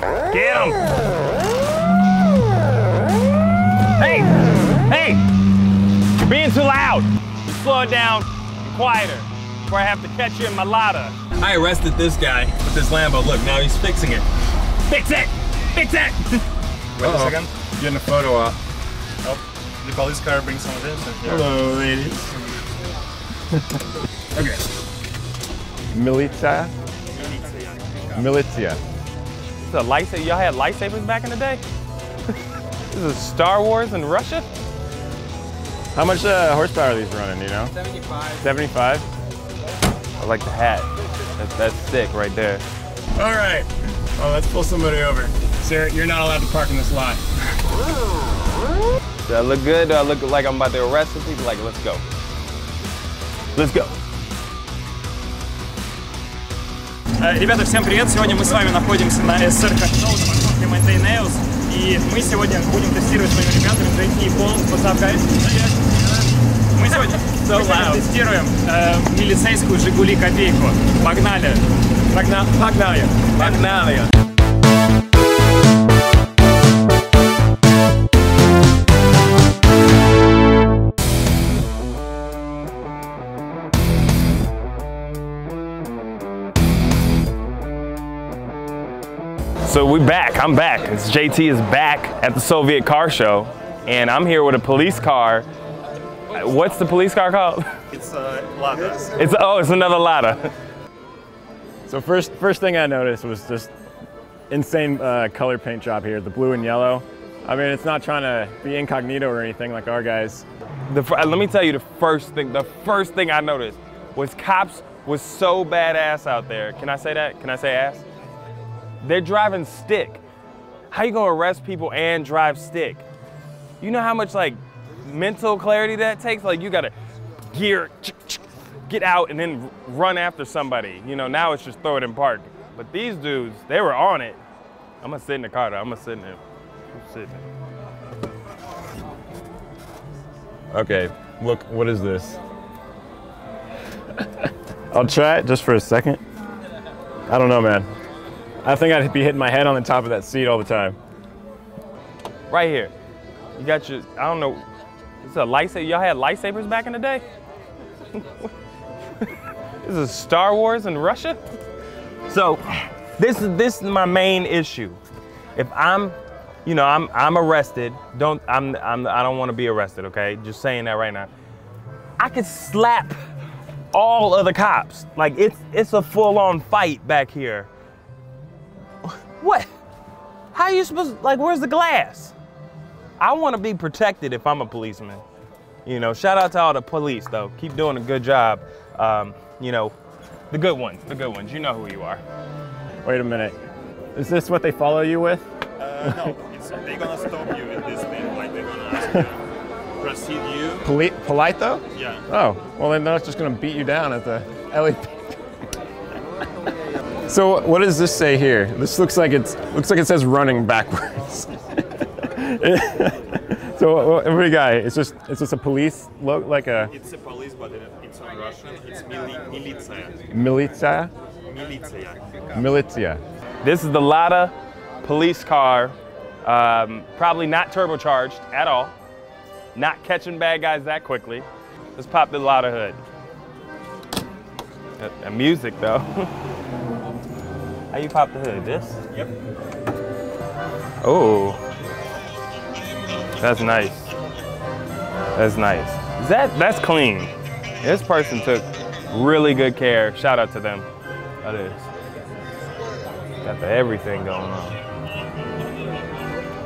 Get him! Hey! Hey! You're being too loud! Slow it down and quieter before I have to catch you in my lada. I arrested this guy with this Lambo. Look, now he's fixing it. Fix it! Fix it! Wait a second. Getting a photo op. Oh, the police car brings some of this. Hello, ladies. Okay. Militia. Militia. This is a lightsaber. Y'all had lightsabers back in the day? This is Star Wars in Russia? How much horsepower are these running, you know? 75. 75? I like the hat. That's sick right there. All right. Well, let's pull somebody over. Sir, you're not allowed to park in this lot. Do I look good? Do I look like I'm about to arrest some people? Like, let's go. Let's go. Ребята, всем привет! Сегодня мы с вами находимся на SR Control на парковке Maintain Nails, и мы сегодня будем тестировать с моими ребятами Drake Ball. What's up, guys? Мы сегодня тестируем милицейскую Жигули Копейку. Погнали! Погнали! Погнали! So we're back, I'm back. It's JT is back at the Soviet car show, and I'm here with a police car. What's the police car called? It's a Lada. It's another Lada. So first thing I noticed was just insane color paint job here, the blue and yellow. I mean, it's not trying to be incognito or anything like our guys. Let me tell you the first thing I noticed was cops was so badass out there. Can I say that? Can I say ass? They're driving stick. How you gonna arrest people and drive stick? You know how much like mental clarity that takes? Like you gotta gear, get out and then run after somebody. You know, now it's just throw it in park. But these dudes, they were on it. I'm gonna sit in the car though, I'm sitting there. Okay, look, what is this? I'll try it just for a second. I don't know, man. I think I'd be hitting my head on the top of that seat all the time. Right here, you got your, I don't know, it's a lightsaber. Y'all had lightsabers back in the day? This is Star Wars in Russia? So, this is my main issue. If I'm, you know, I'm arrested. I don't want to be arrested, okay? Just saying that right now. I could slap all other cops. Like, it's a full-on fight back here. What? How are you supposed to, like, where's the glass? I want to be protected if I'm a policeman. You know, shout out to all the police, though. Keep doing a good job. You know, the good ones. You know who you are. Wait a minute. Is this what they follow you with? No, they're going to stop you with this thing. Like, they're going to ask you, proceed you. Polite, though? Yeah. Oh, well, then they're just going to beat you down at the LAPD. So what does this say here? This looks like it says running backwards. So what do we got? It's just a police look like a. It's a police, but it's on Russian. It's militia. Militia. Militia. Militia. This is the Lada police car, probably not turbocharged at all, not catching bad guys that quickly. Let's pop the Lada hood. The music though. How you pop the hood? This? Yep. Oh. That's nice. That's nice. That's clean. This person took really good care. Shout out to them. That is. Got the everything going on.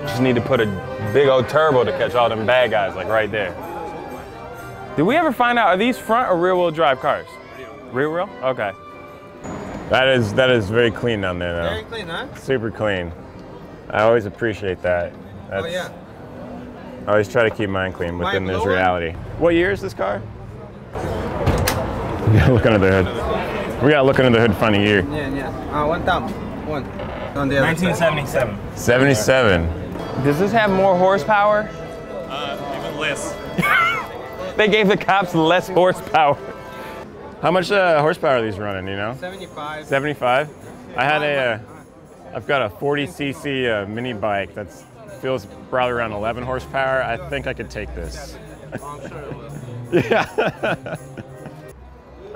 Just need to put a big old turbo to catch all them bad guys, like right there. Did we ever find out, are these front or rear wheel drive cars? Rear wheel? Okay. That is very clean down there, though. Very clean, huh? Super clean. I always appreciate that. That's, oh, yeah. I always try to keep mine clean within this reality. What year is this car? We gotta look under the hood. We gotta look under the hood funny year. Yeah, yeah. One time. One. On the 1977. 77. Does this have more horsepower? Even less. They gave the cops less horsepower. How much horsepower are these running, you know? 75. 75? I had a I've got a 40cc mini bike that feels probably around 11 horsepower. I think I could take this. Yeah.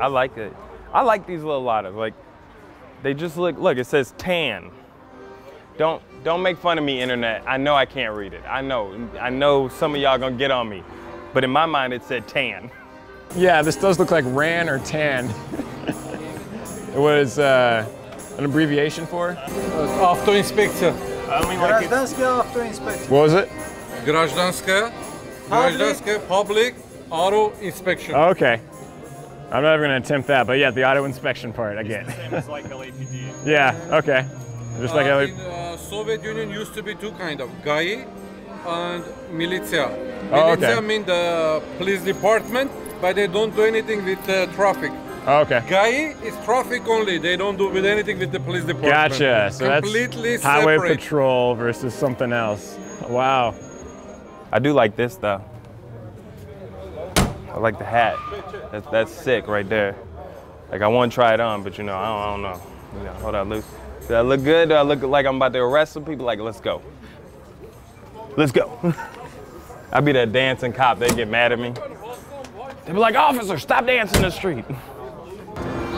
I like it. I like these little Ladas. Like, they just look, it says tan. Don't make fun of me, internet. I know I can't read it. I know some of y'all gonna get on me. But in my mind, it said tan. Yeah, this does look like RAN or tan. It was an abbreviation for? Автоинспекция. Гражданская автоинспекция. What was it? Гражданская public auto inspection. Oh, okay. I'm not even gonna attempt that, but yeah, the auto inspection part, I get. It's the same as like LAPD. Yeah, okay. Just like in Soviet Union used to be two kind of, GAI and militia. Oh, militia mean the police department, but they don't do anything with traffic. Oh, okay. GAI is traffic only. They don't do with anything with the police department. Gotcha. So completely that's highway separate. Patrol versus something else. Wow. I do like this though. I like the hat. That's sick right there. Like I want to try it on, but you know, I don't know. You know, hold on, Luke. Do I look good? Do I look like I'm about to arrest some people? Like, let's go. Let's go. I'll be that dancing cop. They get mad at me. They be like, officer, stop dancing in the street.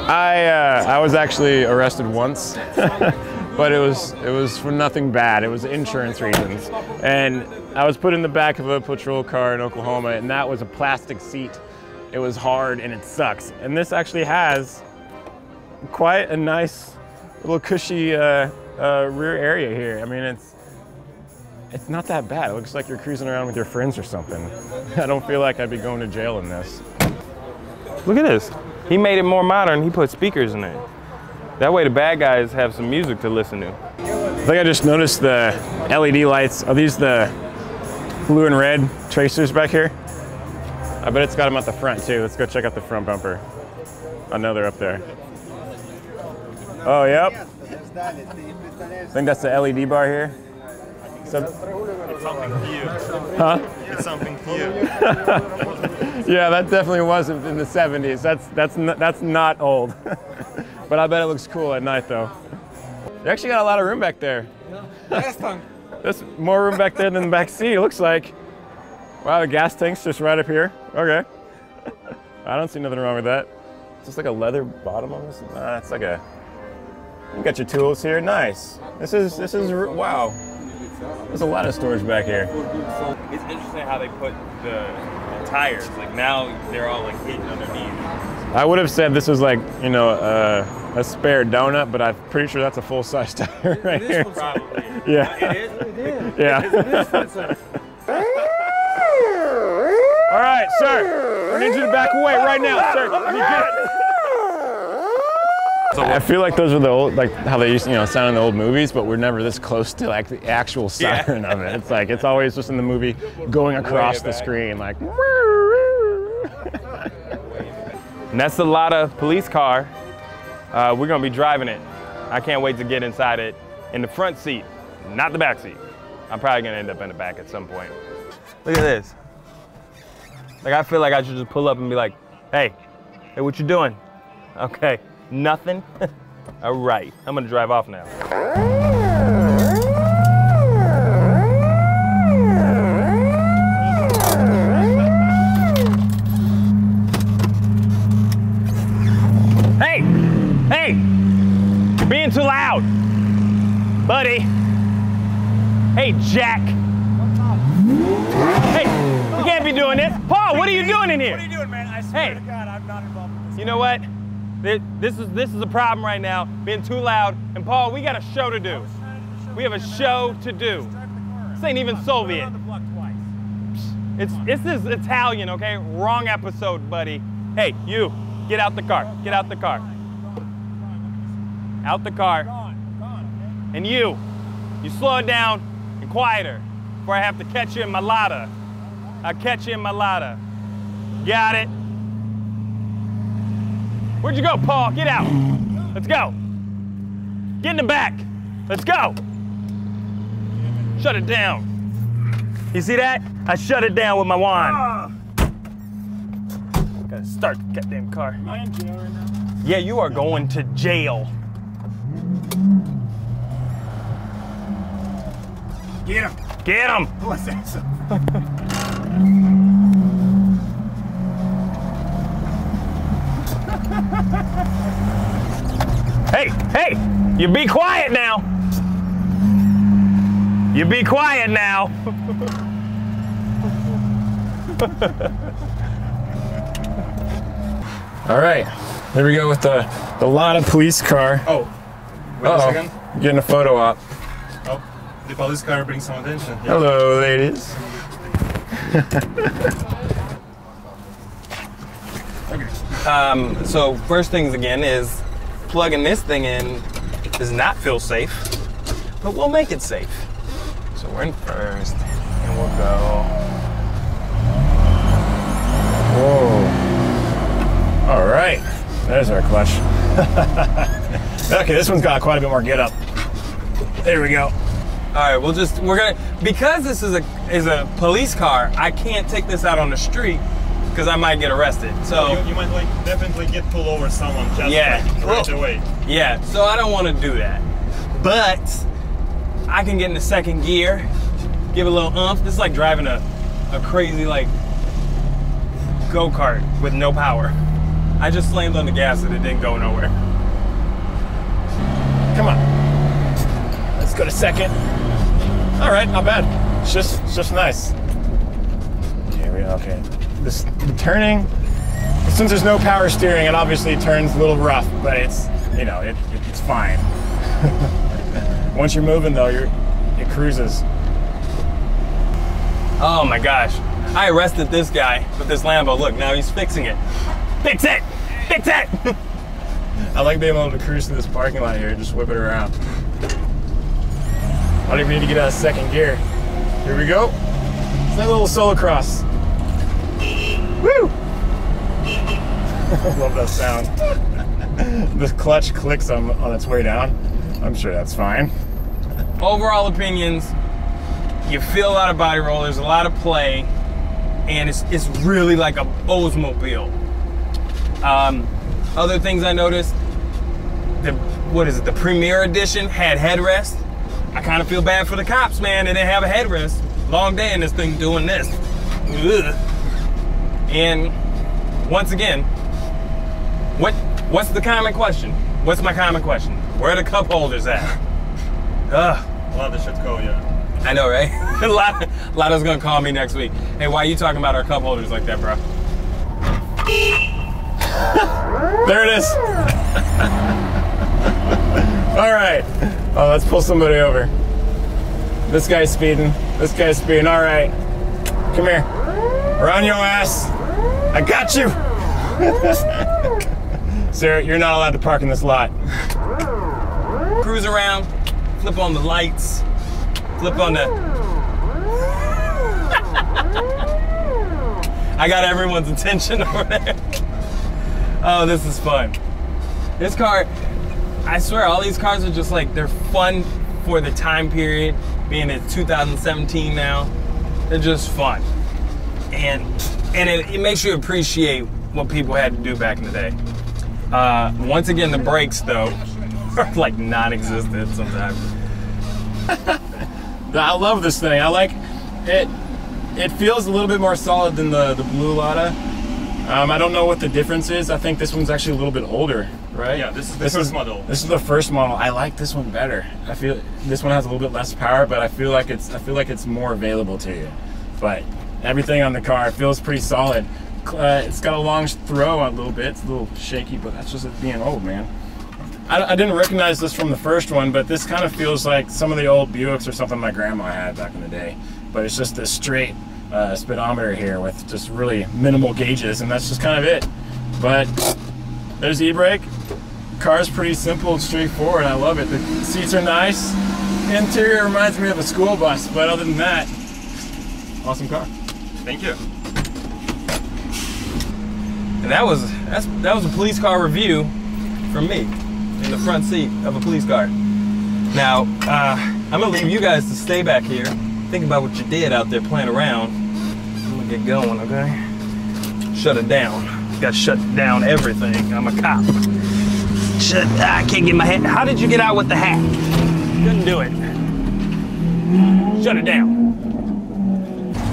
I was actually arrested once, but it was for nothing bad. It was insurance reasons. And I was put in the back of a patrol car in Oklahoma, and that was a plastic seat. It was hard and it sucks. And this actually has quite a nice little cushy rear area here. I mean, it's not that bad. It looks like you're cruising around with your friends or something. I don't feel like I'd be going to jail in this. Look at this. He made it more modern. He put speakers in it. That way the bad guys have some music to listen to. I think I just noticed the LED lights. Are these the blue and red tracers back here? I bet it's got them at the front too. Let's go check out the front bumper. I know they're up there. Oh, yep. I think that's the LED bar here. It's something cute. Huh? It's something cute. Yeah, that definitely wasn't in the 70s. That's not old. But I bet it looks cool at night, though. You actually got a lot of room back there. Gas tank. There's more room back there than the back seat, it looks like. Wow, the gas tank's just right up here. Okay. I don't see nothing wrong with that. It's just like a leather bottom on this. Nah, it's like a... You got your tools here. Nice. This is wow. There's a lot of storage back here. It's interesting how they put the tires. Like now they're all like hidden underneath. I would have said this was like, you know, a spare donut, but I'm pretty sure that's a full-size tire right here. This one's probably. Yeah. It is. Yeah. All right, sir. I need you to back away right now, sir. You get it. I feel like those are the old, like how they used to, you know, sound in the old movies, but we're never this close to like the actual siren of it. It's like, it's always just in the movie going across the screen, like. And that's the Lada police car. We're gonna be driving it. I can't wait to get inside it in the front seat, not the back seat. I'm probably gonna end up in the back at some point. Look at this. Like, I feel like I should just pull up and be like, hey, what you doing? Okay. Nothing? All right, I'm gonna drive off now. Hey! Hey! You're being too loud! Buddy! Hey, Jack! Hey! You can't be doing this! Paul, what are you doing in here? What are you doing, man? I swear to God, I'm not involved in this. You know what? This is a problem right now, being too loud. And Paul, we got a show to do. We have a show to do. This ain't even Soviet. It's this Italian, okay? Wrong episode, buddy. Hey, you, get out the car. Get out the car. Out the car. And you slow it down and quieter before I have to catch you in my Lada. I'll catch you in my Lada. Got it? Where'd you go, Paul? Get out. Let's go. Get in the back. Let's go. Shut it down. You see that? I shut it down with my wand. Gotta start the goddamn car. Am I in jail right now? Yeah, you are going to jail. Get him! Get him! What's that? Hey, hey! You be quiet now! You be quiet now! All right, here we go with the Lada police car. Oh, wait a second. Getting a photo op. Oh, the police car brings some attention. Yeah. Hello, ladies. Okay. So first things again is plugging this thing in does not feel safe, but we'll make it safe. So we're in first, and we'll go. Whoa. All right, there's our clutch. Okay, this one's got quite a bit more get up. There we go. All right, because this is a police car, I can't take this out on the street because I might get arrested. So you might definitely get pulled over someone just right away. Yeah, so I don't want to do that. But I can get into second gear, give it a little oomph. This is like driving a crazy like go-kart with no power. I just slammed on the gas and it didn't go nowhere. Come on. Let's go to second. All right, not bad. It's just nice. Here we go, okay. The turning, since there's no power steering, it obviously turns a little rough, but it's, you know, it's fine. Once you're moving though, it cruises. Oh my gosh. I arrested this guy with this Lambo. Look, now he's fixing it. Fix it! Fix it! I like being able to cruise through this parking lot here and just whip it around. I don't even need to get out of second gear. Here we go. It's that little solo cross. Woo! I love that sound. The clutch clicks on its way down. I'm sure that's fine. Overall opinions, you feel a lot of body roll, there's a lot of play, and it's really like a Oldsmobile. Other things I noticed, the Premier Edition had headrest. I kind of feel bad for the cops, man. They didn't have a headrest. Long day in this thing doing this. Ugh. And once again, what's the common question? What's my common question? Where are the cup holders at? Ugh. A lot of shit's cool, yeah. I know, right? Lada's gonna call me next week. Hey, why are you talking about our cup holders like that, bro? There it is. All right. Oh, let's pull somebody over. This guy's speeding. This guy's speeding. All right. Come here. We're on your ass. I got you. Sir, you're not allowed to park in this lot. Cruise around. Flip on the lights. Flip on the... I got everyone's attention over there. Oh, this is fun. This car, I swear, all these cars are just like, they're fun for the time period, being it's 2017 now. They're just fun. And it makes you appreciate what people had to do back in the day. Once again, the brakes, though, are like non-existent sometimes. I love this thing. I like it. It feels a little bit more solid than the blue Lada. I don't know what the difference is. I think this one's actually a little bit older, right? Yeah, this is the first model. This is the first model. I like this one better. I feel this one has a little bit less power, but I feel like it's more available to you. But everything on the car feels pretty solid. It's got a long throw a little bit. It's a little shaky, but that's just it being old, man. I didn't recognize this from the first one, but this kind of feels like some of the old Buicks or something my grandma had back in the day. But it's just this straight speedometer here with just really minimal gauges, and that's just kind of it. But there's e-brake. Car's pretty simple and straightforward. I love it. The seats are nice. The interior reminds me of a school bus, but other than that, awesome car. Thank you. And that was a police car review from me in the front seat of a police car. Now I'm gonna leave you guys to stay back here. Think about what you did out there playing around. I'm gonna get going, okay? Shut it down. Gotta shut down everything. I'm a cop. I can't get my hat. How did you get out with the hat? Couldn't do it. Shut it down.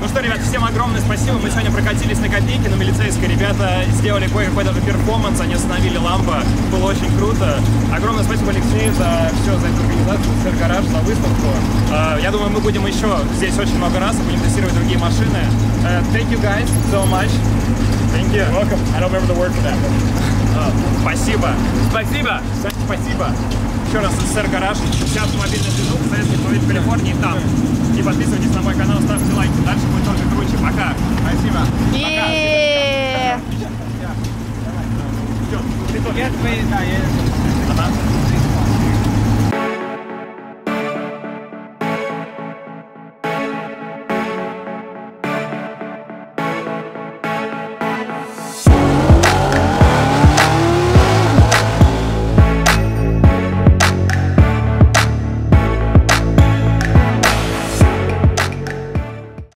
Ну что, ребята, всем огромное спасибо. Мы сегодня прокатились на копейке, но милицейские ребята сделали кое-какой даже перформанс. Они остановили ламбо. Было очень круто. Огромное спасибо Алексею за все, за эту организацию, за гараж, за выставку. Я думаю, мы будем еще здесь очень много раз и будем тестировать другие машины. Thank you guys so much. Thank you. Welcome. I don't remember the word for that. Спасибо. Спасибо. Спасибо. Еще раз, СССР гараж. Сейчас мобильный звонок.